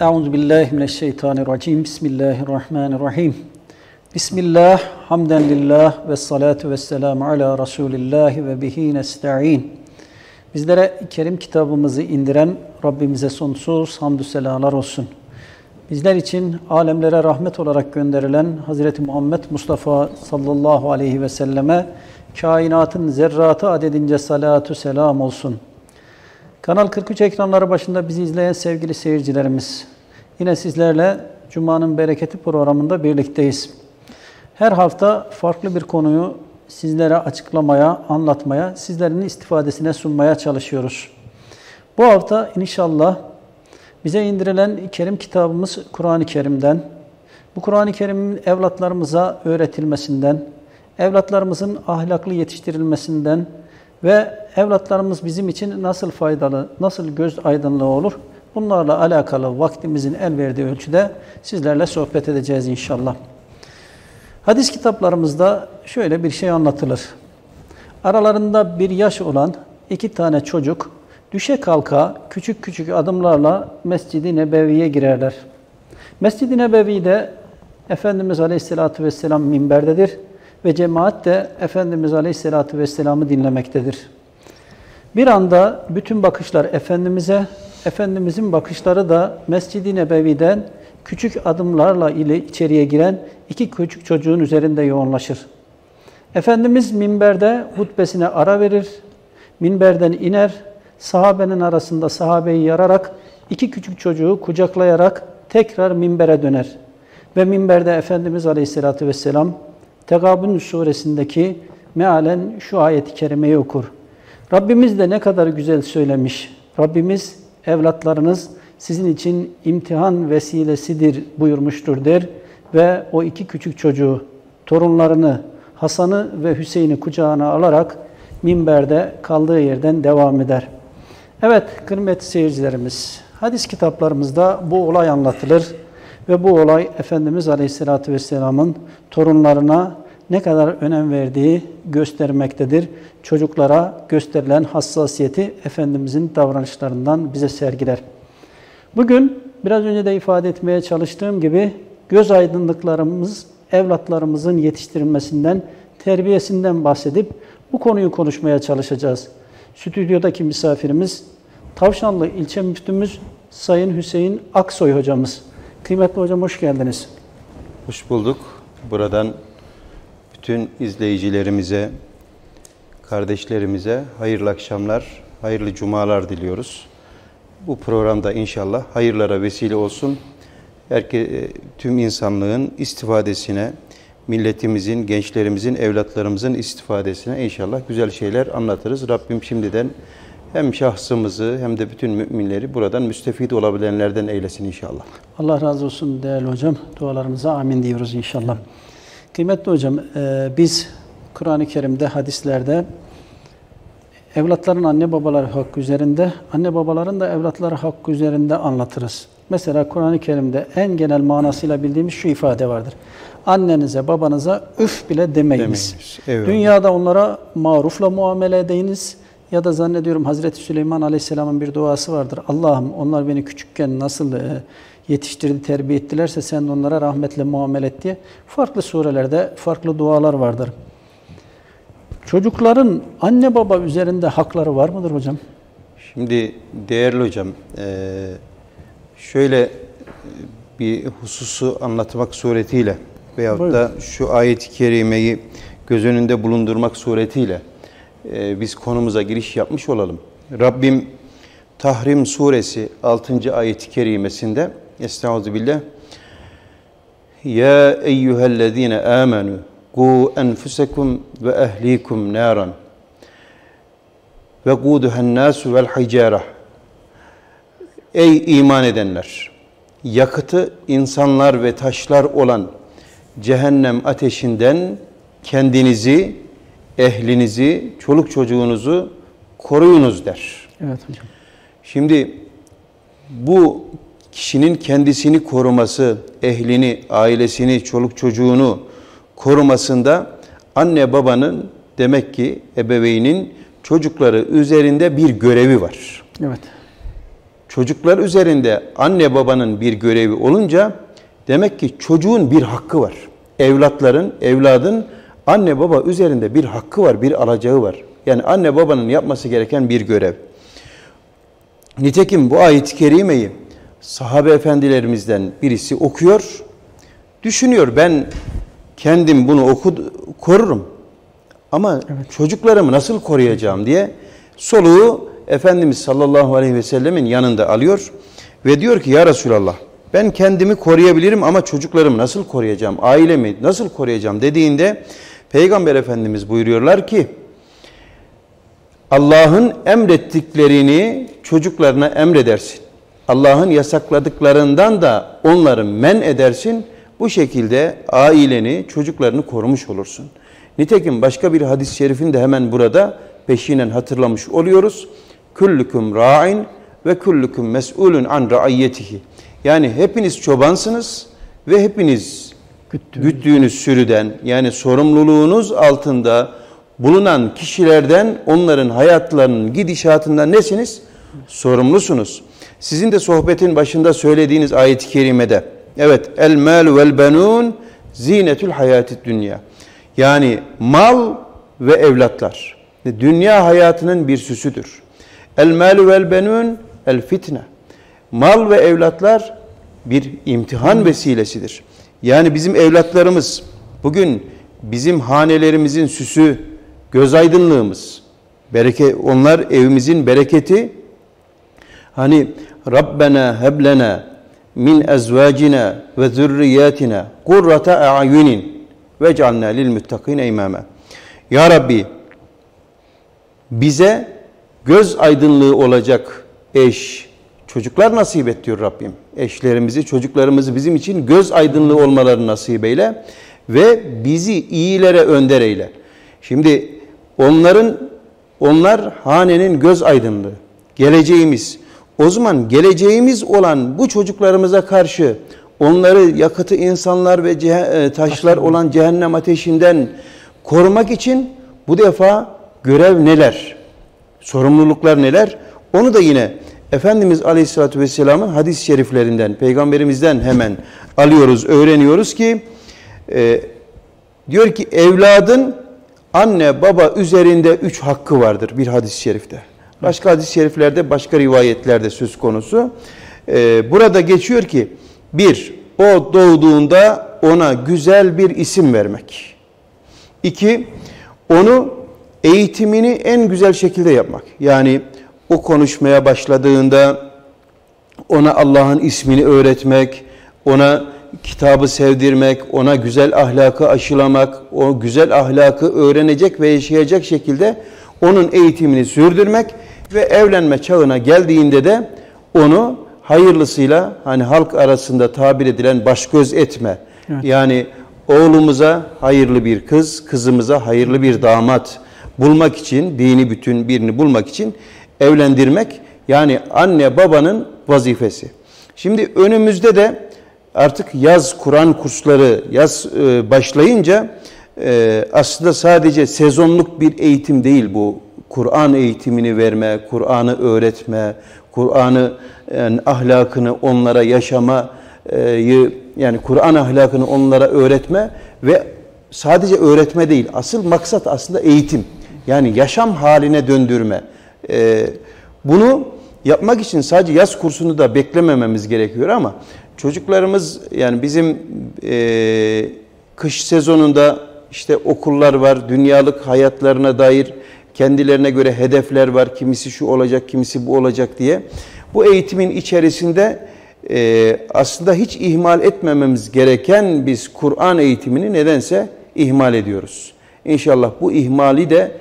Euzubillahimineşşeytanirracim. Bismillahirrahmanirrahim. Bismillah, hamden lillah ve salatu ve selamu ala Resulillahi ve bihi nesta'in. Bizlere Kerim kitabımızı indiren Rabbimize sonsuz hamdü senalar olsun. Bizler için alemlere rahmet olarak gönderilen Hazreti Muhammed Mustafa sallallahu aleyhi ve selleme kainatın zerratı adedince salatu selam olsun. Kanal 43 ekranları başında bizi izleyen sevgili seyircilerimiz, yine sizlerle Cuma'nın Bereketi programında birlikteyiz. Her hafta farklı bir konuyu sizlere açıklamaya, anlatmaya, sizlerin istifadesine sunmaya çalışıyoruz. Bu hafta inşallah bize indirilen Kerim kitabımız Kur'an-ı Kerim'den, bu Kur'an-ı Kerim'in evlatlarımıza öğretilmesinden, evlatlarımızın ahlaklı yetiştirilmesinden ve evlatlarımız bizim için nasıl faydalı, nasıl göz aydınlığı olur? Bunlarla alakalı vaktimizin el verdiği ölçüde sizlerle sohbet edeceğiz inşallah. Hadis kitaplarımızda şöyle bir şey anlatılır. Aralarında bir yaş olan iki tane çocuk düşe kalka küçük küçük adımlarla Mescid-i Nebevi'ye girerler. Mescid-i Nebevi'de Efendimiz Aleyhisselatü Vesselam minberdedir ve cemaat de Efendimiz Aleyhisselatü Vesselam'ı dinlemektedir. Bir anda bütün bakışlar Efendimiz'e, Efendimiz'in bakışları da Mescid-i Nebevi'den küçük adımlarla ile içeriye giren iki küçük çocuğun üzerinde yoğunlaşır. Efendimiz minberde hutbesine ara verir, minberden iner, sahabenin arasında sahabeyi yararak iki küçük çocuğu kucaklayarak tekrar minbere döner. Ve minberde Efendimiz Aleyhisselatü Vesselam Tegabun suresindeki mealen şu ayet-i kerimeyi okur. Rabbimiz de ne kadar güzel söylemiş. Rabbimiz evlatlarınız sizin için imtihan vesilesidir buyurmuştur der ve o iki küçük çocuğu, torunlarını Hasan'ı ve Hüseyin'i kucağına alarak minberde kaldığı yerden devam eder. Evet kıymetli seyircilerimiz, hadis kitaplarımızda bu olay anlatılır ve bu olay Efendimiz Aleyhisselatü Vesselam'ın torunlarına ne kadar önem verdiği göstermektedir. Çocuklara gösterilen hassasiyeti Efendimizin davranışlarından bize sergiler. Bugün biraz önce de ifade etmeye çalıştığım gibi göz aydınlıklarımız evlatlarımızın yetiştirilmesinden, terbiyesinden bahsedip bu konuyu konuşmaya çalışacağız. Stüdyodaki misafirimiz Tavşanlı ilçe müftümüz Sayın Hüseyin Aksoy hocamız. Kıymetli hocam hoş geldiniz. Hoş bulduk. Buradan bütün izleyicilerimize, kardeşlerimize hayırlı akşamlar, hayırlı cumalar diliyoruz. Bu programda inşallah hayırlara vesile olsun. Tüm insanlığın istifadesine, milletimizin, gençlerimizin, evlatlarımızın istifadesine inşallah güzel şeyler anlatırız. Rabbim şimdiden hem şahsımızı hem de bütün müminleri buradan müstefid olabilenlerden eylesin inşallah. Allah razı olsun değerli hocam. Dualarımıza amin diyoruz inşallah. Kıymetli hocam, biz Kur'an-ı Kerim'de, hadislerde evlatların anne babaları hakkı üzerinde, anne babaların da evlatları hakkı üzerinde anlatırız. Mesela Kur'an-ı Kerim'de en genel manasıyla bildiğimiz şu ifade vardır. Annenize, babanıza üf bile demeyiniz. Evet. Dünyada onlara marufla muamele edeyiniz. Ya da zannediyorum Hazreti Süleyman Aleyhisselam'ın bir duası vardır. Allah'ım onlar beni küçükken nasıl yetiştirdi, terbiye ettilerse sen de onlara rahmetle muamele et diye. Farklı surelerde farklı dualar vardır. Çocukların anne baba üzerinde hakları var mıdır hocam? Şimdi değerli hocam, şöyle bir hususu anlatmak suretiyle veyahut da şu ayet-i kerimeyi göz önünde bulundurmak suretiyle biz konumuza giriş yapmış olalım. Rabbim Tahrim Suresi 6. ayet-i kerimesinde Estağfirullah. Ya eyyühellezine amenu qu enfusekum ve ehlikum naran ve quduhennâsu vel hicârah. Ey iman edenler! Yakıtı insanlar ve taşlar olan cehennem ateşinden kendinizi, ehlinizi, çoluk çocuğunuzu koruyunuz der. Evet hocam. Şimdi bu kişinin kendisini koruması, ehlini, ailesini, çoluk çocuğunu korumasında anne babanın demek ki ebeveynin çocukları üzerinde bir görevi var. Evet. çocuklar üzerinde anne babanın bir görevi olunca demek ki çocuğun bir hakkı var. Evladın anne baba üzerinde bir hakkı var, bir alacağı var. Yani anne babanın yapması gereken bir görev. Nitekim bu ayet-i kerimeyi sahabe efendilerimizden birisi okuyor, düşünüyor ben kendim bunu korurum ama çocuklarımı nasıl koruyacağım diye soluğu Efendimiz sallallahu aleyhi ve sellemin yanında alıyor ve diyor ki ya Resulallah ben kendimi koruyabilirim ama çocuklarımı nasıl koruyacağım, ailemi nasıl koruyacağım dediğinde Peygamber Efendimiz buyuruyorlar ki Allah'ın emrettiklerini çocuklarına emredersin. Allah'ın yasakladıklarından da onları men edersin. Bu şekilde aileni, çocuklarını korumuş olursun. Nitekim başka bir hadis-i şerifin de hemen burada peşinen hatırlamış oluyoruz. Küllüküm ra'in ve küllüküm mes'ulun an ra'iyyetihi. Yani hepiniz çobansınız ve hepiniz güttüğünüz sürüden, yani sorumluluğunuz altında bulunan kişilerden, onların hayatlarının gidişatından nesiniz? Sorumlusunuz. Sizin de sohbetin başında söylediğiniz ayet-i kerimede, evet, el mal vel benun zinetül hayatid dünya. Yani mal ve evlatlar dünya hayatının bir süsüdür. El mal vel benun el fitne. Mal ve evlatlar bir imtihan vesilesidir. Yani bizim evlatlarımız bugün bizim hanelerimizin süsü, göz aydınlığımız, onlar evimizin bereketi. Hani Rabbena heblena min ezvacina ve zürriyatina kurrata a'yunin vec'alna lil muttaqine imama. Ya Rabbi bize göz aydınlığı olacak eş, çocuklar nasip et diyor Rabbim. Eşlerimizi, çocuklarımızı bizim için göz aydınlığı olmaları nasip eyle ve bizi iyilere önder eyle. Şimdi onlar hanenin göz aydınlığı, geleceğimiz. O zaman geleceğimiz olan bu çocuklarımıza karşı onları yakıtı insanlar ve taşlar olan cehennem ateşinden korumak için bu defa görev neler, sorumluluklar neler? Onu da yine Efendimiz Aleyhisselatü Vesselam'ın hadis-i şeriflerinden, Peygamberimizden hemen alıyoruz, öğreniyoruz ki diyor ki evladın anne baba üzerinde 3 hakkı vardır bir hadis-i şerifte. Başka hadis-i şeriflerde, başka rivayetlerde söz konusu. Burada geçiyor ki, 1. O doğduğunda ona güzel bir isim vermek. 2. Onu eğitimini en güzel şekilde yapmak. Yani o konuşmaya başladığında ona Allah'ın ismini öğretmek, ona kitabı sevdirmek, ona güzel ahlakı aşılamak, o güzel ahlakı öğrenecek ve yaşayacak şekilde onun eğitimini sürdürmek ve evlenme çağına geldiğinde de onu hayırlısıyla, hani halk arasında tabir edilen baş göz etme. Evet. Yani oğlumuza hayırlı bir kız, kızımıza hayırlı bir damat bulmak için, dini bütün birini bulmak için evlendirmek. Yani anne babanın vazifesi. Şimdi önümüzde de artık yaz Kur'an kursları başlayınca aslında sadece sezonluk bir eğitim değil bu. Kur'an eğitimini verme, Kur'an'ı öğretme, Kur'an'ın ahlakını onlara yaşamayı, yani Kur'an ahlakını onlara öğretme ve sadece öğretme değil. Asıl maksat aslında eğitim. Yani yaşam haline döndürme. Bunu yapmak için sadece yaz kursunu da beklemememiz gerekiyor ama çocuklarımız, yani bizim kış sezonunda İşte okullar var, dünyalık hayatlarına dair kendilerine göre hedefler var. Kimisi şu olacak, kimisi bu olacak diye. Bu eğitimin içerisinde aslında hiç ihmal etmememiz gereken biz Kur'an eğitimini nedense ihmal ediyoruz. İnşallah bu ihmali de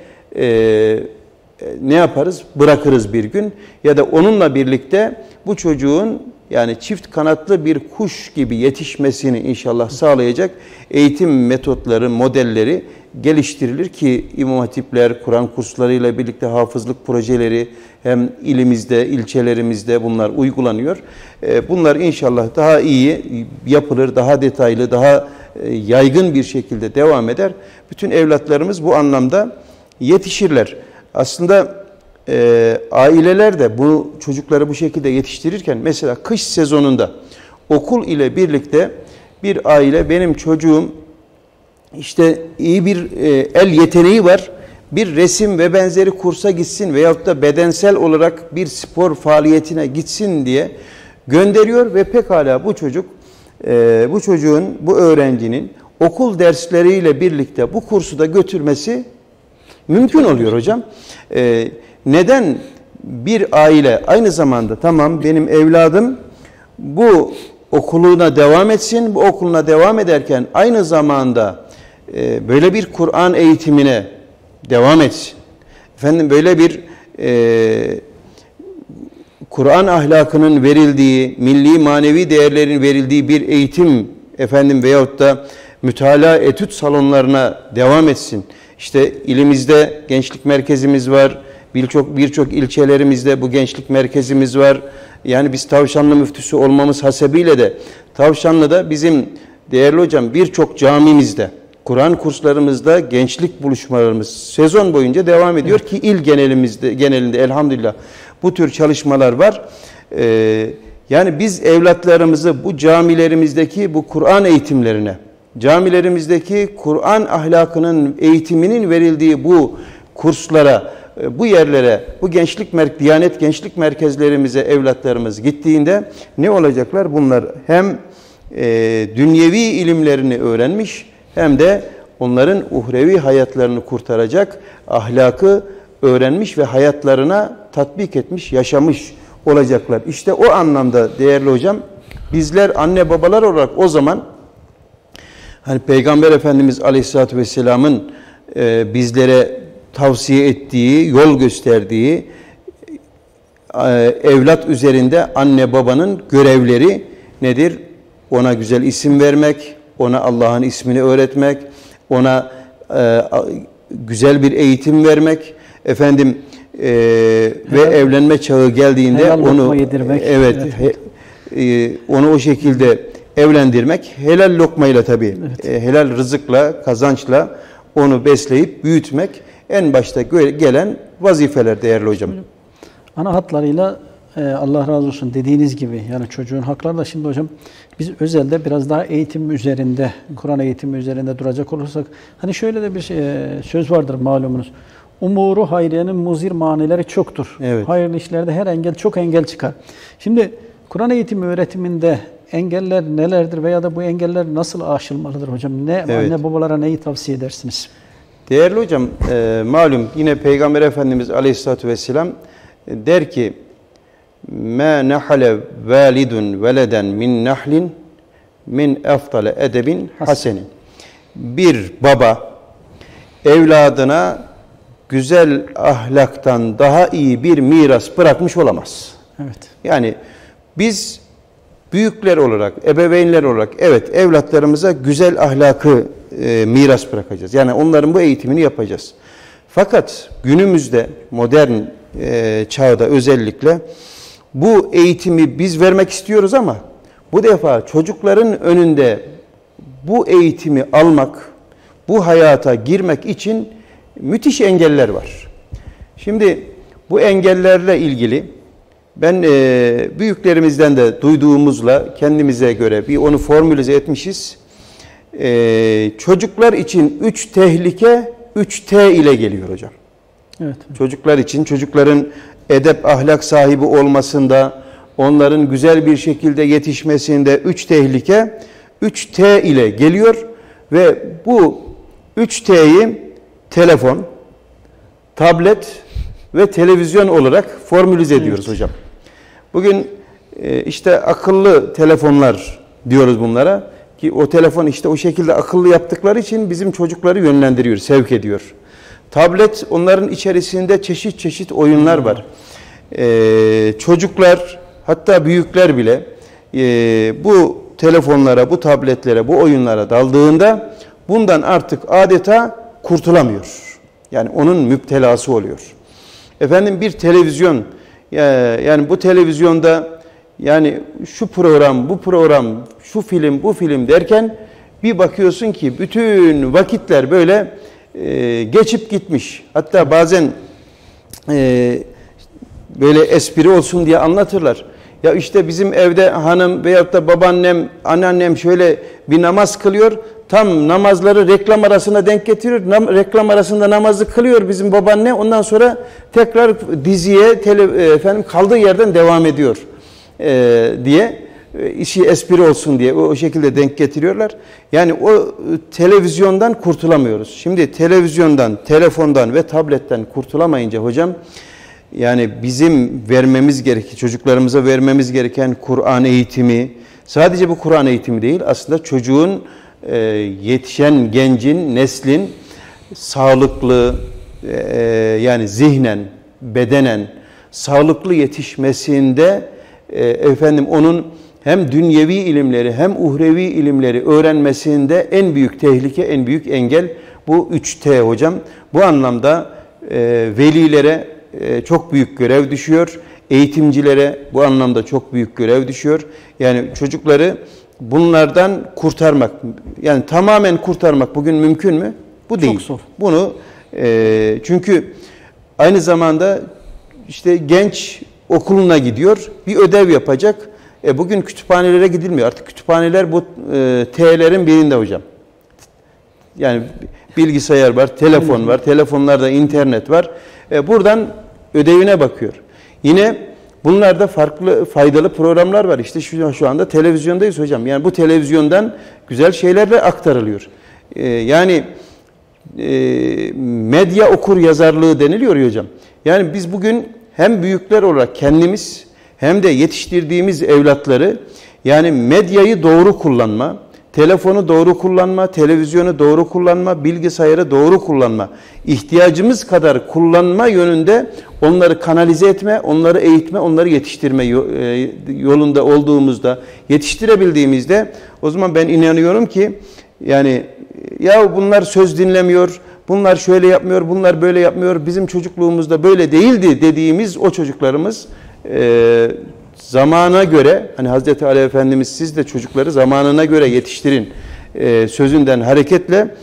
ne yaparız? Bırakırız bir gün. Ya da onunla birlikte bu çocuğun, yani çift kanatlı bir kuş gibi yetişmesini inşallah sağlayacak eğitim metotları, modelleri geliştirilir ki İmam Hatipler, Kur'an kurslarıyla birlikte hafızlık projeleri hem ilimizde, ilçelerimizde bunlar uygulanıyor. Bunlar inşallah daha iyi yapılır, daha detaylı, daha yaygın bir şekilde devam eder. Bütün evlatlarımız bu anlamda yetişirler. Aslında aileler de bu çocukları bu şekilde yetiştirirken, mesela kış sezonunda okul ile birlikte bir aile, benim çocuğum işte iyi bir el yeteneği var, bir resim ve benzeri kursa gitsin veyahut da bedensel olarak bir spor faaliyetine gitsin diye gönderiyor ve pekala bu öğrencinin okul dersleriyle birlikte bu kursu da götürmesi mümkün oluyor hocam. Neden bir aile aynı zamanda, tamam benim evladım bu okuluna devam etsin, bu okuluna devam ederken aynı zamanda böyle bir Kur'an eğitimine devam etsin. Efendim böyle bir Kur'an ahlakının verildiği, milli manevi değerlerin verildiği bir eğitim efendim veyahut da mütalaa etüt salonlarına devam etsin. İşte ilimizde gençlik merkezimiz var. Birçok ilçelerimizde bu gençlik merkezimiz var. Yani biz Tavşanlı müftüsü olmamız hasebiyle de Tavşanlı'da bizim değerli hocam birçok camimizde, Kur'an kurslarımızda, gençlik buluşmalarımız sezon boyunca devam ediyor ki il genelinde elhamdülillah bu tür çalışmalar var. Yani biz evlatlarımızı bu camilerimizdeki bu Kur'an eğitimlerine, camilerimizdeki Kur'an ahlakının eğitiminin verildiği bu kurslara, bu yerlere, bu Diyanet gençlik merkezlerimize evlatlarımız gittiğinde ne olacaklar? Bunlar hem dünyevi ilimlerini öğrenmiş hem de onların uhrevi hayatlarını kurtaracak ahlakı öğrenmiş ve hayatlarına tatbik etmiş, yaşamış olacaklar. İşte o anlamda değerli hocam, bizler anne babalar olarak o zaman hani Peygamber Efendimiz Aleyhisselatü Vesselam'ın bizlere tavsiye ettiği, yol gösterdiği evlat üzerinde anne babanın görevleri nedir? Ona güzel isim vermek, ona Allah'ın ismini öğretmek, ona güzel bir eğitim vermek, efendim ve evlenme çağı geldiğinde onu o şekilde evlendirmek, helal lokmayla tabii, helal rızıkla, kazançla onu besleyip büyütmek en başta gelen vazifeler değerli hocam. Ana hatlarıyla Allah razı olsun dediğiniz gibi yani çocuğun hakları da şimdi hocam biz özelde biraz daha eğitim üzerinde, Kur'an eğitimi üzerinde duracak olursak hani şöyle de bir söz vardır malumunuz. Umuru hayriyenin muzir manileri çoktur. Evet. Hayırlı işlerde her engel çok engel çıkar. Şimdi Kur'an eğitimi öğretiminde engeller nelerdir veya da bu engeller nasıl aşılmalıdır hocam? Anne babalara neyi tavsiye edersiniz? Değerli hocam, malum yine Peygamber Efendimiz Aleyhisselatü Vesselam der ki مَا نَحَلَ وَالِدٌ وَلَدًا مِنْ نَحْلٍ مِنْ اَفْضَلَ اَدَبٍ حَسَنٍ. Bir baba evladına güzel ahlaktan daha iyi bir miras bırakmış olamaz. Evet. Yani biz büyükler olarak, ebeveynler olarak evet evlatlarımıza güzel ahlakı miras bırakacağız. Yani onların bu eğitimini yapacağız. Fakat günümüzde modern çağda özellikle bu eğitimi biz vermek istiyoruz ama bu defa çocukların önünde bu eğitimi almak, bu hayata girmek için müthiş engeller var. Şimdi bu engellerle ilgili ben büyüklerimizden de duyduğumuzla kendimize göre bir onu formülize etmişiz. Çocuklar için 3 tehlike 3T ile geliyor hocam. Evet. Çocuklar için, çocukların edep ahlak sahibi olmasında, onların güzel bir şekilde yetişmesinde 3 tehlike 3T ile geliyor ve bu 3T'yi telefon, tablet ve televizyon olarak formülize ediyoruz hocam. Bugün işte akıllı telefonlar diyoruz bunlara ki o telefon işte o şekilde akıllı yaptıkları için bizim çocukları yönlendiriyor, sevk ediyor. Tablet, onların içerisinde çeşit çeşit oyunlar var. Çocuklar hatta büyükler bile bu telefonlara, bu tabletlere, bu oyunlara daldığında bundan artık adeta kurtulamıyor. Yani onun müptelası oluyor. Efendim bir televizyon, yani bu televizyonda yani şu program, bu program, şu film, bu film derken bir bakıyorsun ki bütün vakitler böyle geçip gitmiş. Hatta bazen böyle espri olsun diye anlatırlar. Ya işte bizim evde hanım veyahut da babaannem, anneannem şöyle bir namaz kılıyor. Tam namazları reklam arasına denk getiriyor. Reklam arasında namazı kılıyor bizim babaanne. Ondan sonra tekrar diziye kaldığı yerden devam ediyor diye. İşi espri olsun diye o şekilde denk getiriyorlar. Yani o televizyondan kurtulamıyoruz. Şimdi televizyondan, telefondan ve tabletten kurtulamayınca hocam, yani bizim vermemiz gereken, çocuklarımıza vermemiz gereken Kur'an eğitimi, sadece bu Kur'an eğitimi değil, aslında çocuğun, yetişen gencin, neslin sağlıklı, yani zihnen, bedenen sağlıklı yetişmesinde efendim onun hem dünyevi ilimleri hem uhrevi ilimleri öğrenmesinde en büyük tehlike, en büyük engel bu 3T hocam. Bu anlamda velilere çok büyük görev düşüyor. Eğitimcilere bu anlamda çok büyük görev düşüyor. Yani çocukları bunlardan kurtarmak, yani tamamen kurtarmak bugün mümkün mü? Bu değil. Çok zor. Bunu çünkü aynı zamanda işte genç okuluna gidiyor, bir ödev yapacak. Bugün kütüphanelere gidilmiyor. Artık kütüphaneler bu T'lerin birinde hocam. Yani bilgisayar var, telefon var, telefonlarda internet var. Buradan ödevine bakıyor. Yine bunlarda farklı faydalı programlar var. İşte şu anda televizyondayız hocam. Yani bu televizyondan güzel şeylerle aktarılıyor. Yani medya okur yazarlığı deniliyor hocam. Yani biz bugün hem büyükler olarak kendimiz hem de yetiştirdiğimiz evlatları, yani medyayı doğru kullanma, telefonu doğru kullanma, televizyonu doğru kullanma, bilgisayarı doğru kullanma, ihtiyacımız kadar kullanma yönünde onları kanalize etme, onları eğitme, onları yetiştirme yolunda olduğumuzda, yetiştirebildiğimizde, o zaman ben inanıyorum ki yani ya bunlar söz dinlemiyor, bunlar şöyle yapmıyor, bunlar böyle yapmıyor, bizim çocukluğumuzda böyle değildi dediğimiz o çocuklarımız zamana göre, hani Hazreti Ali Efendimiz siz de çocukları zamanına göre yetiştirin sözünden hareketle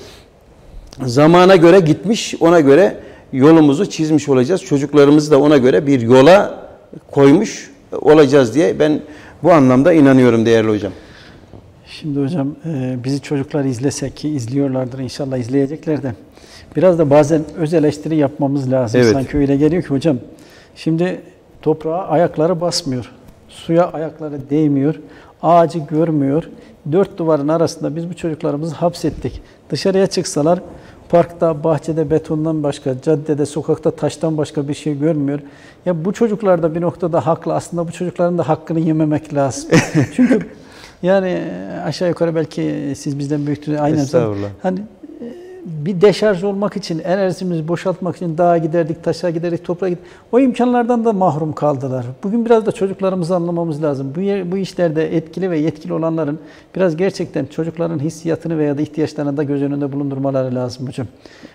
zamana göre gitmiş, ona göre yolumuzu çizmiş olacağız. Çocuklarımızı da ona göre bir yola koymuş olacağız diye ben bu anlamda inanıyorum değerli hocam. Şimdi hocam bizi çocuklar izlesek ki izliyorlardır inşallah, izleyecekler de biraz da bazen öz eleştiri yapmamız lazım. Evet. Sanki öyle geliyor ki hocam şimdi toprağa ayakları basmıyor, suya ayakları değmiyor, ağacı görmüyor. Dört duvarın arasında biz bu çocuklarımızı hapsettik. Dışarıya çıksalar parkta, bahçede betondan başka, caddede, sokakta taştan başka bir şey görmüyor. Ya bu çocuklar da bir noktada haklı. Aslında bu çocukların da hakkını yememek lazım. Çünkü yani aşağı yukarı belki siz bizden büyüktünüz. Aynen. Hani bir deşarj olmak için, enerjimizi boşaltmak için dağa giderdik, taşa giderdik, toprağa giderdik. O imkanlardan da mahrum kaldılar. Bugün biraz da çocuklarımızı anlamamız lazım. Bu işlerde etkili ve yetkili olanların biraz gerçekten çocukların hissiyatını veya da ihtiyaçlarını da göz önünde bulundurmaları lazım hocam.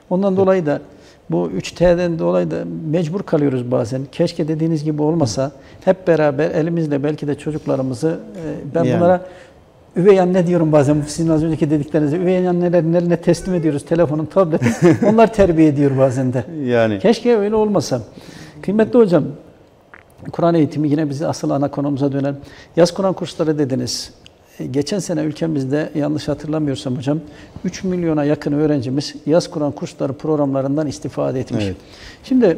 Ondan dolayı da bu 3T'den dolayı da mecbur kalıyoruz bazen. Keşke dediğiniz gibi olmasa hep beraber elimizle belki de çocuklarımızı ben yani bunlara üvey anne diyorum bazen, sizin az önceki dediklerinizi üvey annelerin eline teslim ediyoruz telefonun, tabletin. Onlar terbiye ediyor bazen de. Yani. Keşke öyle olmasa. Kıymetli hocam, Kur'an eğitimi yine bizi asıl ana konumuza döner. Yaz Kur'an kursları dediniz. Geçen sene ülkemizde yanlış hatırlamıyorsam hocam 3 milyona yakın öğrencimiz Yaz Kur'an kursları programlarından istifade etmiş. Evet. Şimdi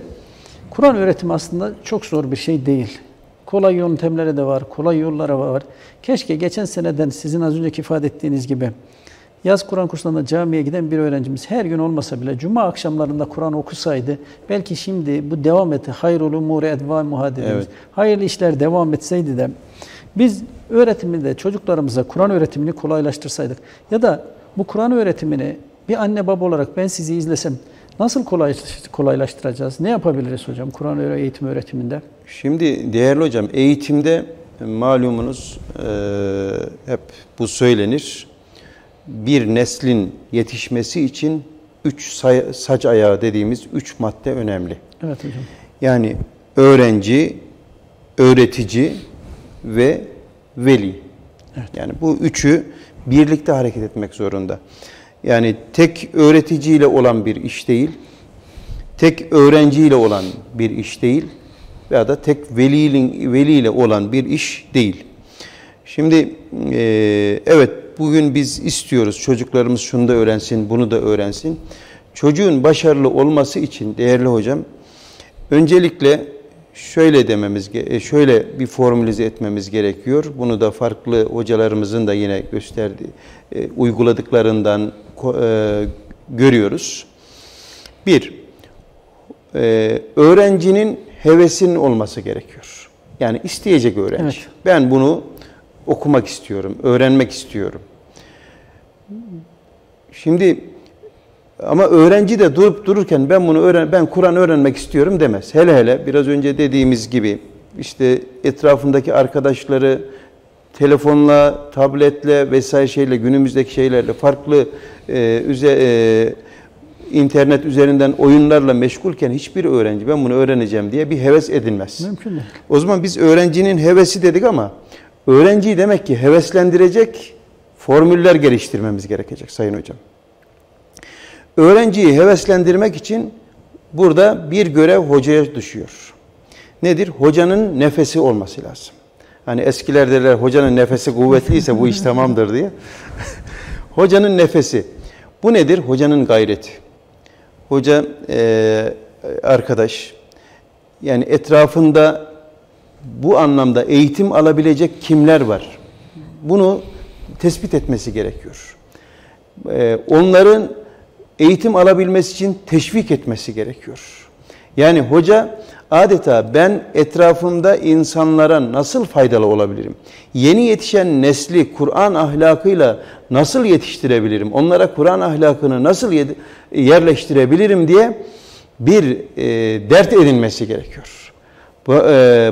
Kur'an öğretimi aslında çok zor bir şey değil. Kolay yöntemleri de var, kolay yollara var. Keşke geçen seneden sizin az önceki ifade ettiğiniz gibi Yaz Kur'an kurslarında camiye giden bir öğrencimiz her gün olmasa bile cuma akşamlarında Kur'an okusaydı belki şimdi bu devam eti, hayrul umuri edvamuha dediğimiz, evet, hayırlı işler devam etseydi de biz öğretiminde çocuklarımıza Kur'an öğretimini kolaylaştırsaydık ya da bu Kur'an öğretimini bir anne baba olarak ben sizi izlesem nasıl kolaylaştıracağız? Ne yapabiliriz hocam Kur'an eğitimi öğretiminde? Şimdi değerli hocam, eğitimde malumunuz hep bu söylenir. Bir neslin yetişmesi için 3 saç ayağı dediğimiz 3 madde önemli. Evet hocam. Yani öğrenci, öğretici ve veli. Evet. Yani bu üçü birlikte hareket etmek zorunda. Yani tek öğreticiyle olan bir iş değil, tek öğrenciyle olan bir iş değil, veya da tek veliyle olan bir iş değil. Şimdi evet, bugün biz istiyoruz çocuklarımız şunu da öğrensin, bunu da öğrensin. Çocuğun başarılı olması için değerli hocam, öncelikle şöyle bir formülize etmemiz gerekiyor. Bunu da farklı hocalarımızın da yine gösterdiği, uyguladıklarından görüyoruz. Bir, öğrencinin hevesinin olması gerekiyor. Yani isteyecek öğrenci. Evet. Ben bunu okumak istiyorum, öğrenmek istiyorum. Şimdi ama öğrenci de durup dururken ben Kur'an öğrenmek istiyorum demez. Hele hele biraz önce dediğimiz gibi işte etrafındaki arkadaşları telefonla, tabletle vesaire şeyle, günümüzdeki şeylerle, farklı internet üzerinden oyunlarla meşgulken hiçbir öğrenci ben bunu öğreneceğim diye bir heves edinmez. Mümkün değil. O zaman biz öğrencinin hevesi dedik ama öğrenciyi demek ki heveslendirecek formüller geliştirmemiz gerekecek sayın hocam. Öğrenciyi heveslendirmek için burada bir görev hocaya düşüyor. Nedir? Hocanın nefesi olması lazım. Hani eskiler derler hocanın nefesi kuvvetliyse bu iş tamamdır diye. Hocanın nefesi. Bu nedir? Hocanın gayreti. Hoca arkadaş, yani etrafında bu anlamda eğitim alabilecek kimler var? Bunu tespit etmesi gerekiyor. Onların eğitim alabilmesi için teşvik etmesi gerekiyor. Yani hoca adeta ben etrafımda insanlara nasıl faydalı olabilirim? Yeni yetişen nesli Kur'an ahlakıyla nasıl yetiştirebilirim? Onlara Kur'an ahlakını nasıl yerleştirebilirim diye bir dert edinmesi gerekiyor.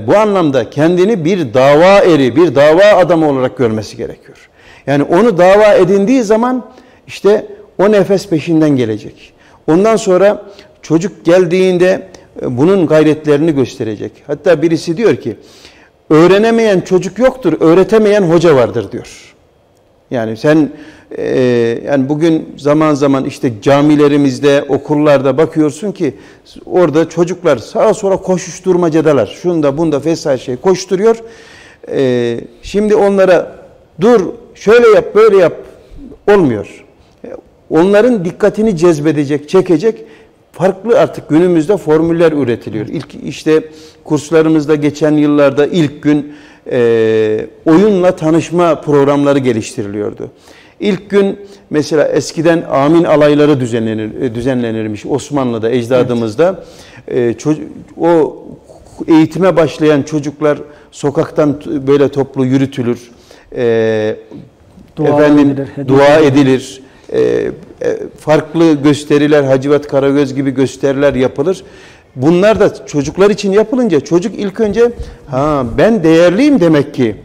Bu anlamda kendini bir dava eri, bir dava adamı olarak görmesi gerekiyor. Yani onu dava edindiği zaman işte o nefes peşinden gelecek. Ondan sonra çocuk geldiğinde bunun gayretlerini gösterecek. Hatta birisi diyor ki, öğrenemeyen çocuk yoktur, öğretemeyen hoca vardır diyor. Yani sen yani bugün zaman zaman işte camilerimizde, okullarda bakıyorsun ki orada çocuklar sağa sola koşuşturmacadalar. Şunda bunda vesaire şey koşturuyor. Şimdi onlara dur şöyle yap böyle yap olmuyor. Onların dikkatini cezbedecek, çekecek farklı artık günümüzde formüller üretiliyor. İlk işte kurslarımızda geçen yıllarda ilk gün oyunla tanışma programları geliştiriliyordu. İlk gün mesela eskiden amin alayları düzenlenirmiş Osmanlı'da, ecdadımızda. Evet. O eğitime başlayan çocuklar sokaktan böyle toplu yürütülür, dua edilir. Farklı gösteriler, Hacivat Karagöz gibi gösteriler yapılır. Bunlar da çocuklar için yapılınca çocuk ilk önce ha ben değerliyim demek ki,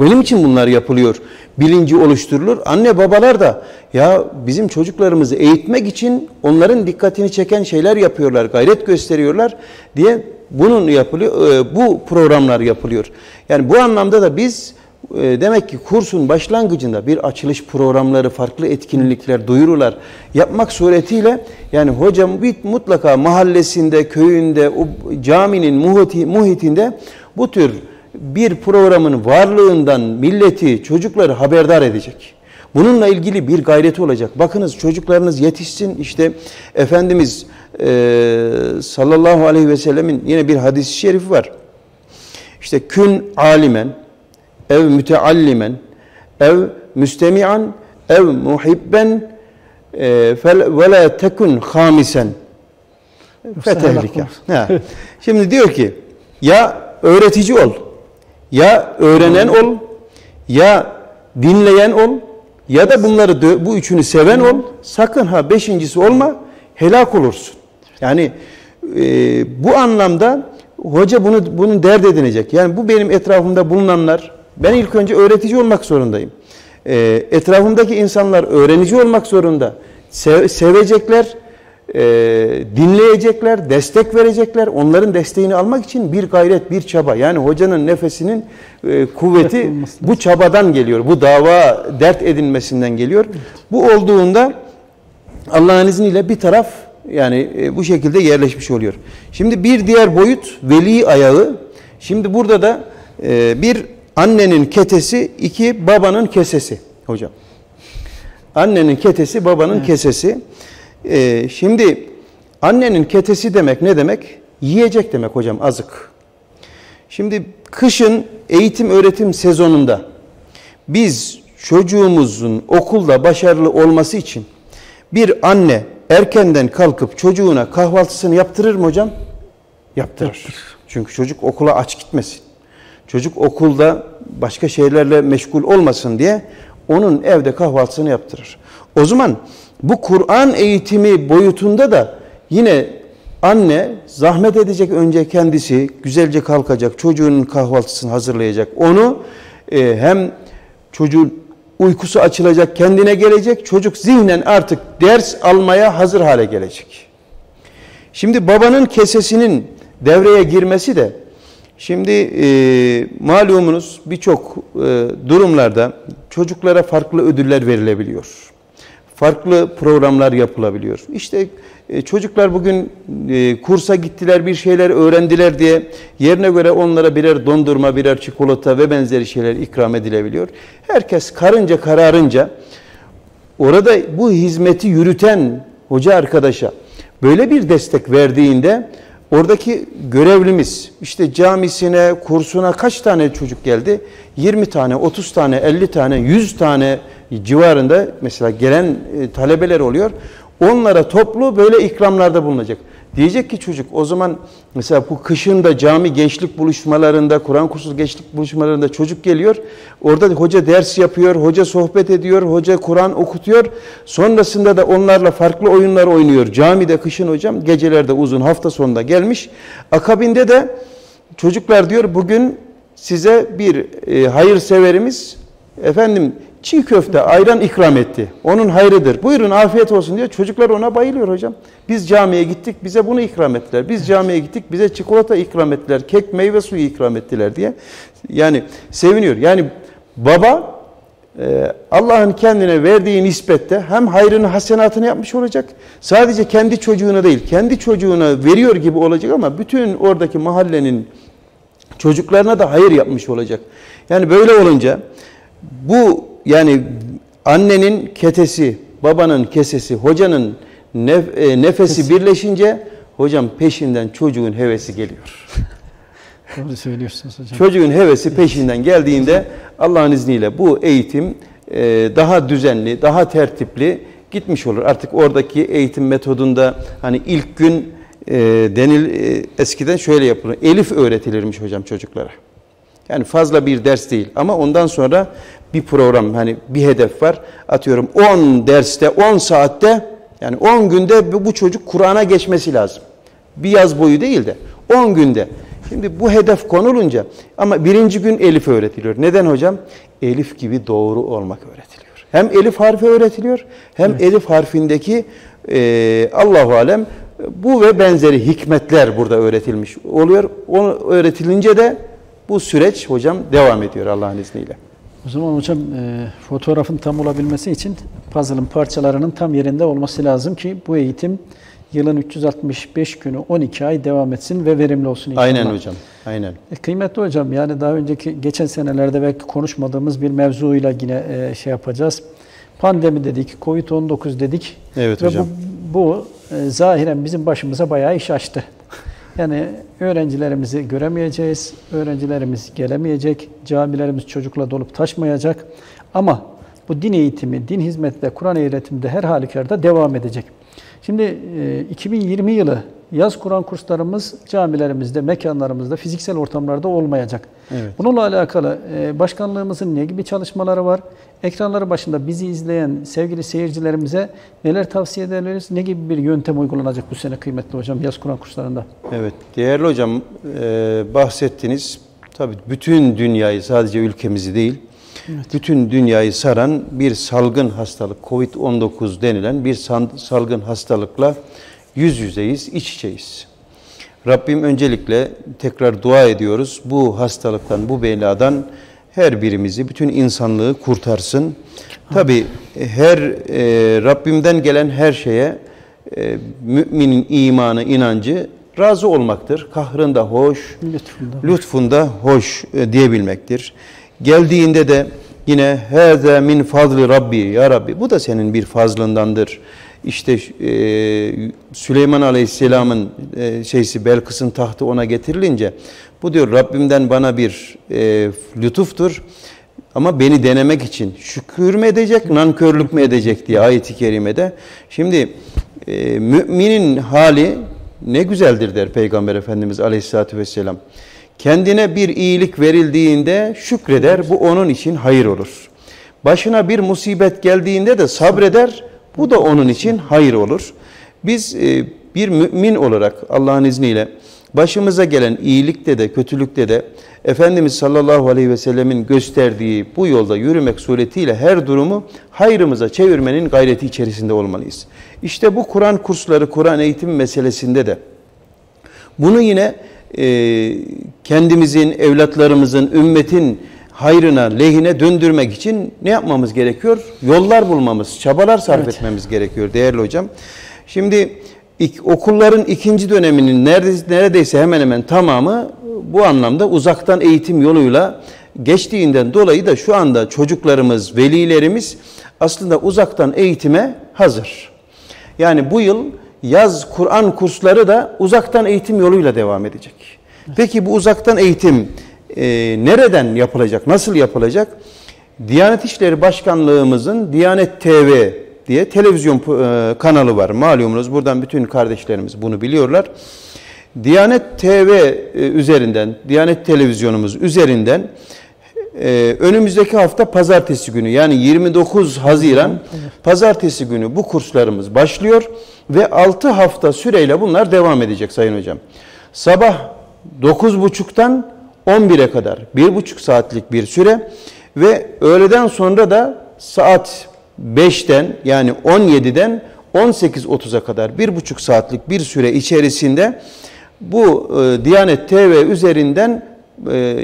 benim için bunlar yapılıyor bilinci oluşturulur. Anne babalar da ya bizim çocuklarımızı eğitmek için onların dikkatini çeken şeyler yapıyorlar, gayret gösteriyorlar diye bunun yapılıyor, bu programlar yapılıyor. Yani bu anlamda da biz demek ki kursun başlangıcında bir açılış programları, farklı etkinlikler, duyurular yapmak suretiyle yani hocam mutlaka mahallesinde, köyünde, o caminin muhitinde bu tür bir programın varlığından milleti, çocukları haberdar edecek. Bununla ilgili bir gayreti olacak. Bakınız çocuklarınız yetişsin. İşte Efendimiz sallallahu aleyhi ve sellemin yine bir hadis-i şerifi var. İşte kün alimen, ev müteallimen, ev müstemi'an, ev muhibben, ve la tekun hamisen fetehlike. Şimdi diyor ki ya öğretici ol, ya öğrenen ol, ya dinleyen ol, ya da bunları bu üçünü seven ol. Sakın ha beşincisi olma, helak olursun. Yani bu anlamda hoca bunun dert edinecek. Yani bu benim etrafımda bulunanlar, ben ilk önce öğretici olmak zorundayım. Etrafımdaki insanlar öğrenici olmak zorunda. Sevecekler, dinleyecekler, destek verecekler. Onların desteğini almak için bir gayret, bir çaba. Yani hocanın nefesinin kuvveti bu çabadan geliyor. Bu dava dert edinmesinden geliyor. Bu olduğunda Allah'ın izniyle bir taraf Yani bu şekilde yerleşmiş oluyor. Şimdi bir diğer boyut veli ayağı. Şimdi burada da bir annenin ketesi, iki babanın kesesi hocam. Annenin ketesi, babanın kesesi. Şimdi annenin ketesi demek ne demek? Yiyecek demek hocam, azık. Şimdi kışın eğitim öğretim sezonunda biz çocuğumuzun okulda başarılı olması için bir anne erkenden kalkıp çocuğuna kahvaltısını yaptırır mı hocam? Yaptırır. Çünkü çocuk okula aç gitmesin. Çocuk okulda başka şeylerle meşgul olmasın diye onun evde kahvaltısını yaptırır. O zaman bu Kur'an eğitimi boyutunda da yine anne zahmet edecek, önce kendisi güzelce kalkacak, çocuğunun kahvaltısını hazırlayacak. Onu hem çocuğun uykusu açılacak, kendine gelecek. Çocuk zihnen artık ders almaya hazır hale gelecek. Şimdi babanın kesesinin devreye girmesi de, şimdi malumunuz birçok durumlarda çocuklara farklı ödüller verilebiliyor. Farklı programlar yapılabiliyor. İşte çocuklar bugün kursa gittiler, bir şeyler öğrendiler diye yerine göre onlara birer dondurma, birer çikolata ve benzeri şeyler ikram edilebiliyor. Herkes karınca kararınca orada bu hizmeti yürüten hoca arkadaşa böyle bir destek verdiğinde oradaki görevlimiz, işte camisine, kursuna kaç tane çocuk geldi? 20 tane, 30 tane, 50 tane, 100 tane civarında mesela gelen talebeler oluyor. Onlara toplu böyle ikramlarda bulunacak. Diyecek ki çocuk, o zaman mesela bu kışın da cami gençlik buluşmalarında, Kur'an kursu gençlik buluşmalarında çocuk geliyor. Orada hoca ders yapıyor, hoca sohbet ediyor, hoca Kur'an okutuyor. Sonrasında da onlarla farklı oyunlar oynuyor. Camide kışın hocam, gecelerde uzun, hafta sonunda gelmiş. Akabinde de çocuklar diyor, bugün size bir hayırseverimiz efendim çiğ köfte, ayran ikram etti. Onun hayrıdır. Buyurun afiyet olsun diyor. Çocuklar ona bayılıyor hocam. Biz camiye gittik, bize bunu ikram ettiler. Biz camiye gittik, bize çikolata ikram ettiler. Kek, meyve suyu ikram ettiler diye. Yani seviniyor. Yani baba Allah'ın kendine verdiği nispette hem hayrını, hasenatını yapmış olacak. Sadece kendi çocuğuna değil, kendi çocuğuna veriyor gibi olacak ama bütün oradaki mahallenin çocuklarına da hayır yapmış olacak. Yani böyle olunca bu, yani annenin ketesi, babanın kesesi, hocanın nefesi birleşince hocam peşinden çocuğun hevesi geliyor. Doğru söylüyorsunuz hocam. Çocuğun hevesi peşinden geldiğinde Allah'ın izniyle bu eğitim daha düzenli, daha tertipli gitmiş olur. Artık oradaki eğitim metodunda hani ilk gün eskiden şöyle yapılır. Elif öğretilirmiş hocam çocuklara. Yani fazla bir ders değil ama ondan sonra bir program, hani bir hedef var. Atıyorum 10 derste, 10 saatte, yani 10 günde bu çocuk Kur'an'a geçmesi lazım. Bir yaz boyu değil de 10 günde. Şimdi bu hedef konulunca ama birinci gün Elif öğretiliyor. Neden hocam? Elif gibi doğru olmak öğretiliyor. Hem Elif harfi öğretiliyor hem Elif harfindeki Allahu alem bu ve benzeri hikmetler burada öğretilmiş oluyor. Onu öğretilince de bu süreç hocam devam ediyor Allah'ın izniyle. O zaman hocam fotoğrafın tam olabilmesi için puzzle'ın parçalarının tam yerinde olması lazım ki bu eğitim yılın 365 günü 12 ay devam etsin ve verimli olsun inşallah. Aynen hocam, aynen. Kıymetli hocam, yani daha önceki geçen senelerde belki konuşmadığımız bir mevzuyla yine şey yapacağız. Pandemi dedik, Covid-19 dedik. Evet ve hocam. Bu zahiren bizim başımıza bayağı iş açtı. Yani öğrencilerimizi göremeyeceğiz, öğrencilerimiz gelemeyecek, camilerimiz çocukla dolup taşmayacak. Ama bu din eğitimi, din hizmette, Kur'an öğretimde her halükarda devam edecek. Şimdi 2020 yılı yaz Kur'an kurslarımız camilerimizde, mekanlarımızda, fiziksel ortamlarda olmayacak. Evet. Bununla alakalı başkanlığımızın ne gibi çalışmaları var? Ekranları başında bizi izleyen sevgili seyircilerimize neler tavsiye ederiz? Ne gibi bir yöntem uygulanacak bu sene kıymetli hocam yaz Kur'an kurslarında? Evet, değerli hocam bahsettiniz. Tabii bütün dünyayı, sadece ülkemizi değil, evet, bütün dünyayı saran bir salgın hastalık, Covid-19 denilen bir salgın hastalıkla yüz yüzeyiz, iç içeyiz. Rabbim öncelikle tekrar dua ediyoruz. Bu hastalıktan, bu beladan her birimizi, bütün insanlığı kurtarsın. Tabii her Rabbimden gelen her şeye müminin imanı, inancı razı olmaktır. Kahrında hoş, lütfunda hoş diyebilmektir. Geldiğinde de yine hâzâ min fazli Rabbi, ya Rabbi bu da senin bir fazlındandır. İşte Süleyman Aleyhisselam'ın Belkıs'ın tahtı ona getirilince bu diyor Rabbimden bana bir lütuftur ama beni denemek için şükür mü edecek, nankörlük mü edecek diye ayet-i kerimede. Şimdi müminin hali ne güzeldir der Peygamber Efendimiz Aleyhisselatü Vesselam. Kendine bir iyilik verildiğinde şükreder, bu onun için hayır olur. Başına bir musibet geldiğinde de sabreder, bu da onun için hayır olur. Biz bir mümin olarak Allah'ın izniyle başımıza gelen iyilikte de kötülükte de Efendimiz sallallahu aleyhi ve sellemin gösterdiği bu yolda yürümek suretiyle her durumu hayrımıza çevirmenin gayreti içerisinde olmalıyız. İşte bu Kur'an kursları, Kur'an eğitim meselesinde de bunu yine kendimizin, evlatlarımızın, ümmetin hayrına, lehine döndürmek için ne yapmamız gerekiyor? Yollar bulmamız, çabalar sarf etmemiz gerekiyor değerli hocam. Şimdi okulların ikinci döneminin neredeyse hemen hemen tamamı bu anlamda uzaktan eğitim yoluyla geçtiğinden dolayı da şu anda çocuklarımız, velilerimiz aslında uzaktan eğitime hazır. Yani bu yıl yaz Kur'an kursları da uzaktan eğitim yoluyla devam edecek. Peki bu uzaktan eğitim nereden yapılacak, nasıl yapılacak? Diyanet İşleri Başkanlığımızın Diyanet TV diye televizyon kanalı var. Malumunuz buradan bütün kardeşlerimiz bunu biliyorlar. Diyanet TV üzerinden, Diyanet televizyonumuz üzerinden önümüzdeki hafta pazartesi günü, yani 29 Haziran pazartesi günü bu kurslarımız başlıyor ve 6 hafta süreyle bunlar devam edecek sayın hocam. Sabah 9.30'dan 11'e kadar 1,5 saatlik bir süre ve öğleden sonra da saat 5'ten yani 17'den 18.30'a kadar 1,5 saatlik bir süre içerisinde bu Diyanet TV üzerinden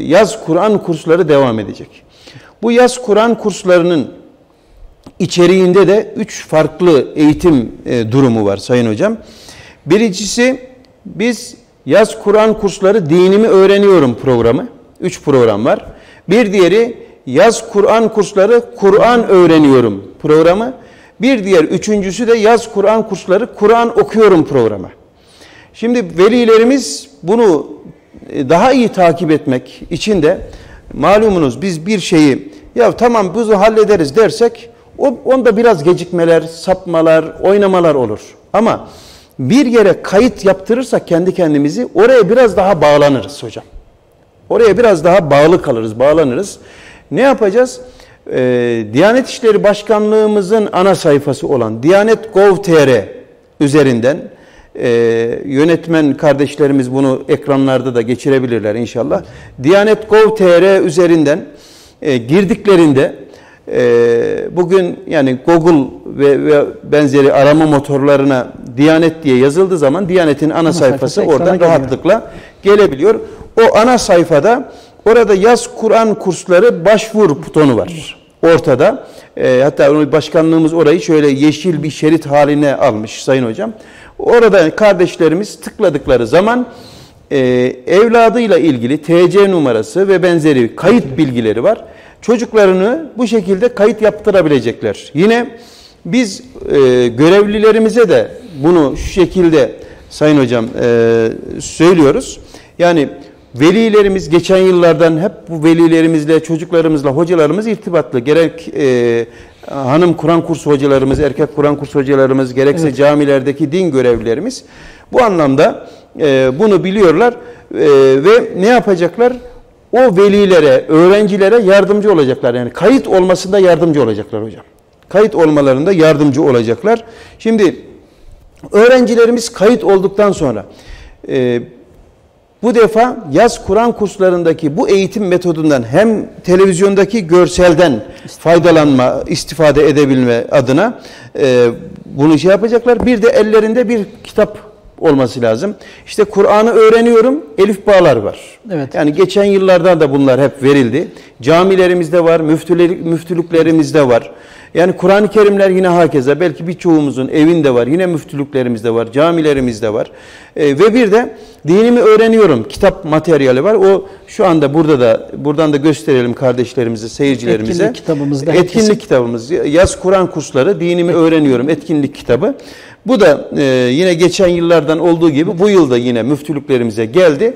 yaz Kur'an kursları devam edecek. Bu yaz Kur'an kurslarının içeriğinde de 3 farklı eğitim durumu var sayın hocam. Birincisi biz yaz Kur'an kursları dinimi öğreniyorum programı. 3 program var. Bir diğeri yaz Kur'an kursları Kur'an öğreniyorum programı. Bir diğer üçüncüsü de yaz Kur'an kursları Kur'an okuyorum programı. Şimdi velilerimiz bunu daha iyi takip etmek için de malumunuz biz bir şeyi ya tamam bunu hallederiz dersek onda biraz gecikmeler, sapmalar, oynamalar olur. Ama bir yere kayıt yaptırırsak kendi kendimizi oraya biraz daha bağlanırız hocam. Oraya biraz daha bağlı kalırız, bağlanırız. Ne yapacağız? Diyanet İşleri Başkanlığımızın ana sayfası olan diyanet.gov.tr üzerinden yönetmen kardeşlerimiz bunu ekranlarda da geçirebilirler inşallah. Diyanet.gov.tr üzerinden girdiklerinde bugün yani Google ve benzeri arama motorlarına Diyanet diye yazıldığı zaman Diyanet'in ana sayfası oradan rahatlıkla gelebiliyor. O ana sayfada orada yaz Kur'an kursları başvur butonu var ortada. Hatta başkanlığımız orayı şöyle yeşil bir şerit haline almış sayın hocam. Orada kardeşlerimiz tıkladıkları zaman evladıyla ilgili TC numarası ve benzeri kayıt bilgileri var. Çocuklarını bu şekilde kayıt yaptırabilecekler. Yine biz görevlilerimize de bunu şu şekilde sayın hocam söylüyoruz. Yani velilerimiz geçen yıllardan hep bu velilerimizle, çocuklarımızla, hocalarımız irtibatlı. Gerek hanım Kur'an kursu hocalarımız, erkek Kur'an kursu hocalarımız, gerekse camilerdeki din görevlilerimiz bu anlamda bunu biliyorlar ve ne yapacaklar? O velilere, öğrencilere yardımcı olacaklar. Yani kayıt olmasında yardımcı olacaklar hocam. Kayıt olmalarında yardımcı olacaklar. Şimdi öğrencilerimiz kayıt olduktan sonra bu defa yaz Kur'an kurslarındaki bu eğitim metodundan hem televizyondaki görselden faydalanma, istifade edebilme adına bunu şey yapacaklar. Bir de ellerinde bir kitap olması lazım. İşte Kur'an'ı öğreniyorum, elif bağlar var. Evet. Yani geçen yıllardan da bunlar hep verildi. Camilerimizde var, müftülüklerimizde var. Yani Kur'an-ı Kerimler yine hakeza, belki birçoğumuzun evinde var, yine müftülüklerimizde var, camilerimizde var. Ve bir de dinimi öğreniyorum kitap materyali var. O şu anda burada da, buradan da gösterelim kardeşlerimize, seyircilerimize. Etkinlik kitabımızda. Etkinlik kitabımız. Yaz Kur'an kursları, dinimi öğreniyorum etkinlik kitabı. Bu da yine geçen yıllardan olduğu gibi bu yılda yine müftülüklerimize geldi.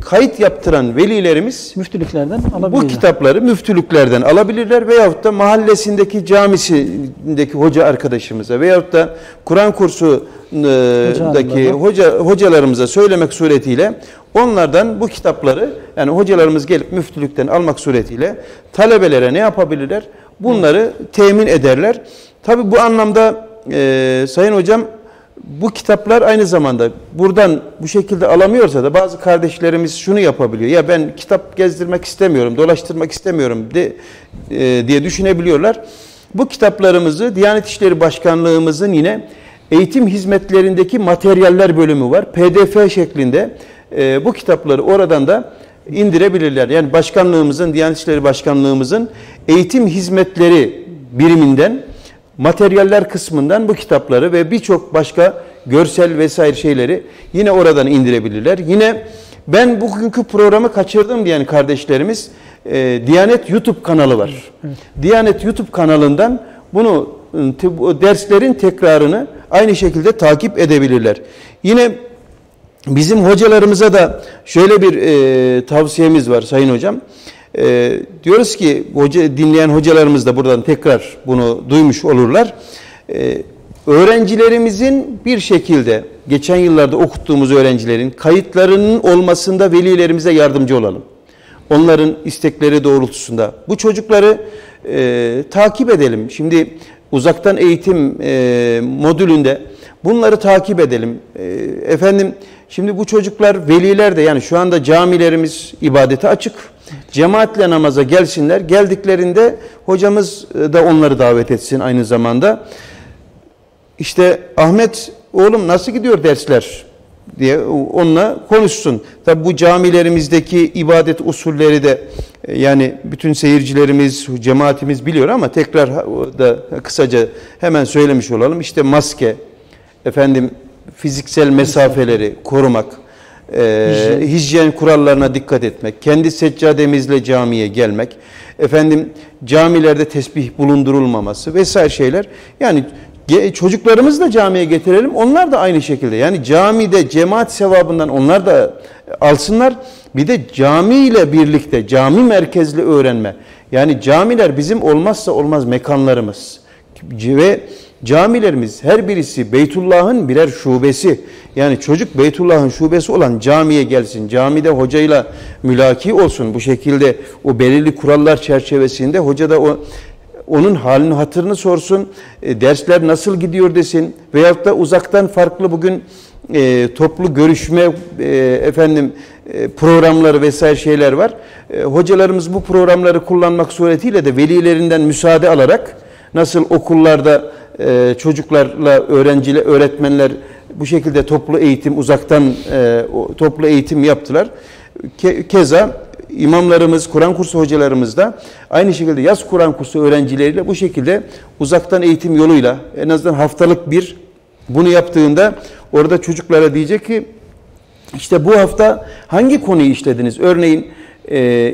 Kayıt yaptıran velilerimiz müftülüklerden alabilirler. Bu kitapları müftülüklerden alabilirler veyahut da mahallesindeki camisindeki hoca arkadaşımıza veyahut da Kur'an kursundaki hocalarımıza söylemek suretiyle onlardan bu kitapları, yani hocalarımız gelip müftülükten almak suretiyle talebelere ne yapabilirler? Bunları temin ederler. Tabii bu anlamda sayın hocam, bu kitaplar aynı zamanda buradan bu şekilde alamıyorsa da bazı kardeşlerimiz şunu yapabiliyor. Ya ben kitap gezdirmek istemiyorum, dolaştırmak istemiyorum diye düşünebiliyorlar. Bu kitaplarımızı Diyanet İşleri Başkanlığımızın yine eğitim hizmetlerindeki materyaller bölümü var. PDF şeklinde bu kitapları oradan da indirebilirler. Yani başkanlığımızın, Diyanet İşleri Başkanlığımızın eğitim hizmetleri biriminden, materyaller kısmından bu kitapları ve birçok başka görsel vesaire şeyleri yine oradan indirebilirler. Yine ben bugünkü programı kaçırdım diyen kardeşlerimiz Diyanet YouTube kanalı var. Evet. Diyanet YouTube kanalından bunu, derslerin tekrarını aynı şekilde takip edebilirler. Yine bizim hocalarımıza da şöyle bir tavsiyemiz var sayın hocam. Diyoruz ki dinleyen hocalarımız da buradan tekrar bunu duymuş olurlar. Öğrencilerimizin bir şekilde geçen yıllarda okuttuğumuz öğrencilerin kayıtlarının olmasında velilerimize yardımcı olalım. Onların istekleri doğrultusunda bu çocukları takip edelim. Şimdi uzaktan eğitim modülünde bunları takip edelim. Efendim şimdi bu çocuklar, veliler de, yani şu anda camilerimiz ibadete açık. Cemaatle namaza gelsinler. Geldiklerinde hocamız da onları davet etsin aynı zamanda. İşte Ahmet oğlum nasıl gidiyor dersler diye onunla konuşsun. Tabi bu camilerimizdeki ibadet usulleri de yani bütün seyircilerimiz, cemaatimiz biliyor ama tekrar da kısaca hemen söylemiş olalım. İşte maske, efendim fiziksel mesafeleri korumak, hijyen kurallarına dikkat etmek, kendi seccademizle camiye gelmek, efendim camilerde tesbih bulundurulmaması vesaire şeyler. Yani çocuklarımızı da camiye getirelim, onlar da aynı şekilde. Yani camide cemaat sevabından onlar da alsınlar. Bir de camiyle birlikte cami merkezli öğrenme. Yani camiler bizim olmazsa olmaz mekanlarımız ve camilerimiz her birisi Beytullah'ın birer şubesi. Yani çocuk Beytullah'ın şubesi olan camiye gelsin. Camide hocayla mülaki olsun. Bu şekilde o belirli kurallar çerçevesinde hoca da onun halini hatırını sorsun. Dersler nasıl gidiyor desin. Veyahut da uzaktan farklı bugün toplu görüşme programları vesaire şeyler var. Hocalarımız bu programları kullanmak suretiyle de velilerinden müsaade alarak nasıl okullarda çocuklarla öğrenciler, öğretmenler bu şekilde toplu eğitim, uzaktan toplu eğitim yaptılar. Keza imamlarımız, Kur'an kursu hocalarımız da aynı şekilde yaz Kur'an kursu öğrencileriyle bu şekilde uzaktan eğitim yoluyla en azından haftalık bir bunu yaptığında orada çocuklara diyecek ki işte bu hafta hangi konuyu işlediniz? Örneğin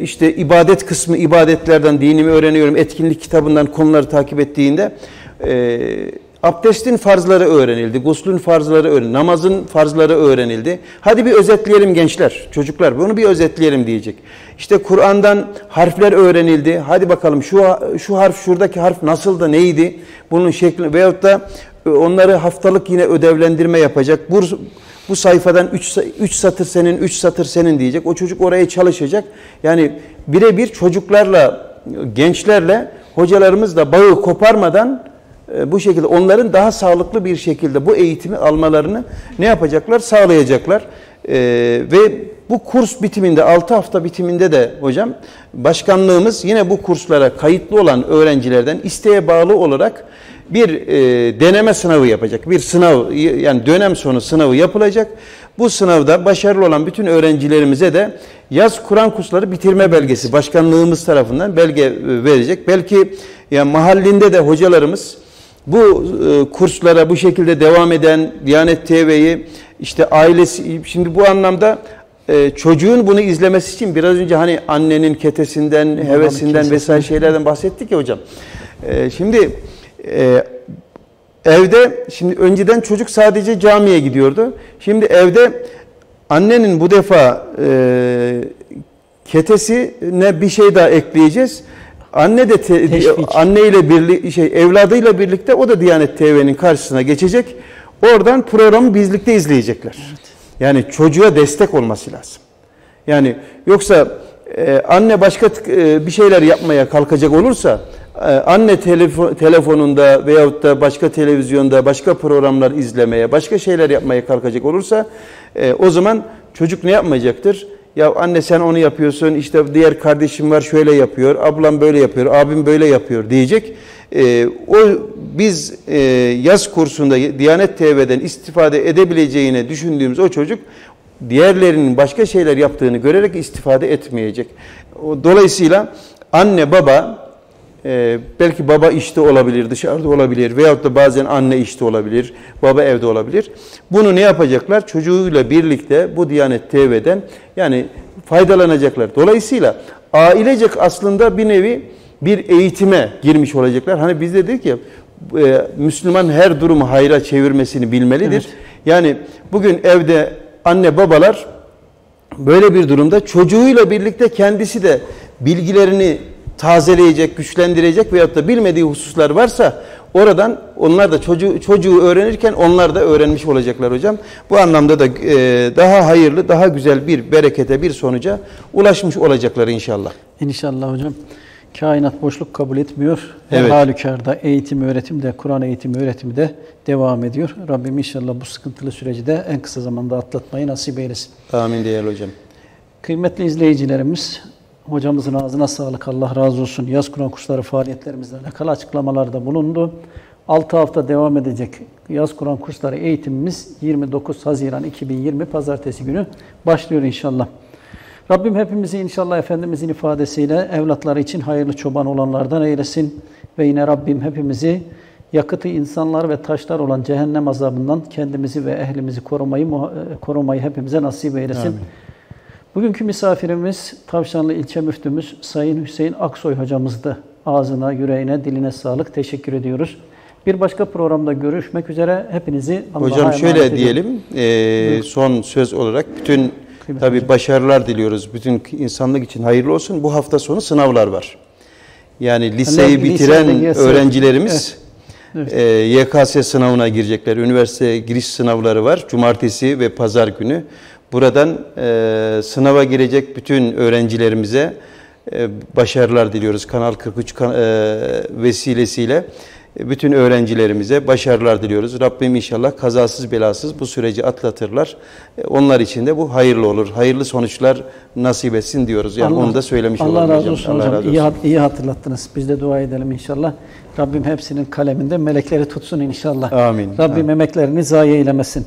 işte ibadet kısmı, ibadetlerden dinimi öğreniyorum etkinlik kitabından konuları takip ettiğinde abdestin farzları öğrenildi, guslün farzları öğrenildi, namazın farzları öğrenildi. Hadi bir özetleyelim gençler, çocuklar, bunu bir özetleyelim diyecek. İşte Kur'an'dan harfler öğrenildi. Hadi bakalım şu harf, şuradaki harf nasıldı, neydi? Bunun şekli veyahut da onları haftalık yine ödevlendirme yapacak. Bu sayfadan 3 satır senin, 3 satır senin diyecek. O çocuk oraya çalışacak. Yani birebir çocuklarla, gençlerle hocalarımız da bağı koparmadan bu şekilde onların daha sağlıklı bir şekilde bu eğitimi almalarını ne yapacaklar? Sağlayacaklar. Ve bu kurs bitiminde, 6 hafta bitiminde de hocam başkanlığımız yine bu kurslara kayıtlı olan öğrencilerden isteğe bağlı olarak bir deneme sınavı yapacak. Bir sınav, yani dönem sonu sınavı yapılacak. Bu sınavda başarılı olan bütün öğrencilerimize de yaz Kur'an kursları bitirme belgesi başkanlığımız tarafından belge verecek. Belki Yani mahallinde de hocalarımız bu kurslara bu şekilde devam eden Diyanet TV'yi işte ailesi, şimdi bu anlamda çocuğun bunu izlemesi için biraz önce hani annenin ketesinden, hevesinden vesaire şeylerden bahsettik ya hocam. Şimdi evde, şimdi önceden çocuk sadece camiye gidiyordu. Şimdi evde annenin bu defa ketesine bir şey daha ekleyeceğiz. Anne de evladıyla birlikte o da Diyanet TV'nin karşısına geçecek. Oradan programı birlikte izleyecekler. Evet. Yani çocuğa destek olması lazım. Yani yoksa anne başka bir şeyler yapmaya kalkacak olursa anne telefonunda veyahut da başka televizyonda başka programlar izlemeye, başka şeyler yapmaya kalkacak olursa o zaman çocuk ne yapmayacaktır? Ya anne sen onu yapıyorsun, işte diğer kardeşim var şöyle yapıyor, ablam böyle yapıyor, abim böyle yapıyor diyecek. Biz yaz kursunda Diyanet TV'den istifade edebileceğini düşündüğümüz o çocuk diğerlerinin başka şeyler yaptığını görerek istifade etmeyecek. Dolayısıyla anne baba, belki baba işte olabilir, dışarıda olabilir veyahut da bazen anne işte olabilir, baba evde olabilir. Bunu ne yapacaklar? Çocuğuyla birlikte bu Diyanet TV'den yani faydalanacaklar. Dolayısıyla ailecek aslında bir nevi bir eğitime girmiş olacaklar. Hani biz de dedik ya, Müslüman her durumu hayra çevirmesini bilmelidir. Evet. Yani bugün evde anne babalar böyle bir durumda çocuğuyla birlikte kendisi de bilgilerini tazeleyecek, güçlendirecek veyahut da bilmediği hususlar varsa oradan onlar da çocuğu öğrenirken onlar da öğrenmiş olacaklar hocam. Bu anlamda da daha hayırlı, daha güzel bir berekete, bir sonuca ulaşmış olacaklar inşallah. İnşallah hocam. Kainat boşluk kabul etmiyor. Evet. Halükarda eğitim, öğretim de, Kur'an eğitimi, öğretimi de devam ediyor. Rabbim inşallah bu sıkıntılı süreci de en kısa zamanda atlatmayı nasip eylesin. Amin değerli hocam. Kıymetli izleyicilerimiz, hocamızın ağzına sağlık, Allah razı olsun. Yaz Kur'an kursları faaliyetlerimizle alakalı açıklamalarda bulundu. 6 hafta devam edecek Yaz Kur'an kursları eğitimimiz 29 Haziran 2020 Pazartesi günü başlıyor inşallah. Rabbim hepimizi inşallah Efendimizin ifadesiyle evlatları için hayırlı çoban olanlardan eylesin. Ve yine Rabbim hepimizi yakıtı insanlar ve taşlar olan cehennem azabından kendimizi ve ehlimizi korumayı hepimize nasip eylesin. Amin. Bugünkü misafirimiz Tavşanlı ilçe müftümüz Sayın Hüseyin Aksoy hocamızdı. Ağzına, yüreğine, diline sağlık. Teşekkür ediyoruz. Bir başka programda görüşmek üzere. Hepinizi Allah'a emanet ediyorum. Hocam şöyle diyelim, son söz olarak bütün tabii başarılar diliyoruz. Bütün insanlık için hayırlı olsun. Bu hafta sonu sınavlar var. Yani liseyi bitiren öğrencilerimiz YKS sınavına girecekler. Üniversite giriş sınavları var. Cumartesi ve pazar günü. Buradan sınava girecek bütün öğrencilerimize başarılar diliyoruz. Kanal 43 vesilesiyle bütün öğrencilerimize başarılar diliyoruz. Rabbim inşallah kazasız belasız bu süreci atlatırlar. Onlar için de bu hayırlı olur. Hayırlı sonuçlar nasip etsin diyoruz. Yani onu da söylemiş olalım hocam. Allah razı olsun hocam. İyi hatırlattınız. Biz de dua edelim inşallah. Rabbim hepsinin kaleminde melekleri tutsun inşallah. Amin. Rabbim emeklerini zayi eylemesin.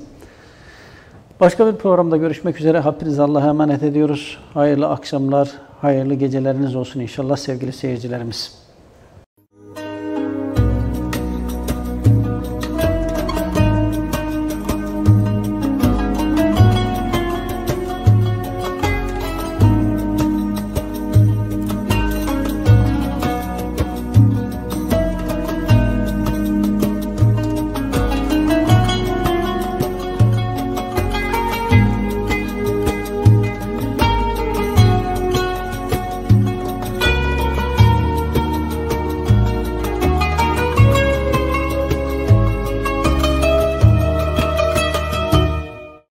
Başka bir programda görüşmek üzere. Hepinizi Allah'a emanet ediyoruz. Hayırlı akşamlar, hayırlı geceleriniz olsun inşallah sevgili seyircilerimiz.